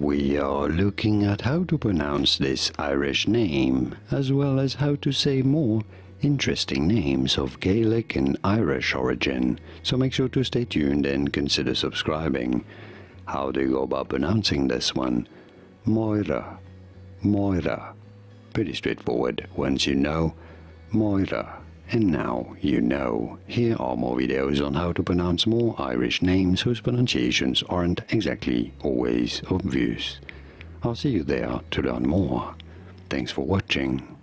We are looking at how to pronounce this Irish name, as well as how to say more interesting names of Gaelic and Irish origin, so make sure to stay tuned and consider subscribing. How do you go about pronouncing this one? Máire, Máire. Pretty straightforward once you know. Máire. And now you know. Here are more videos on how to pronounce more Irish names whose pronunciations aren't exactly always obvious. I'll see you there to learn more. Thanks for watching.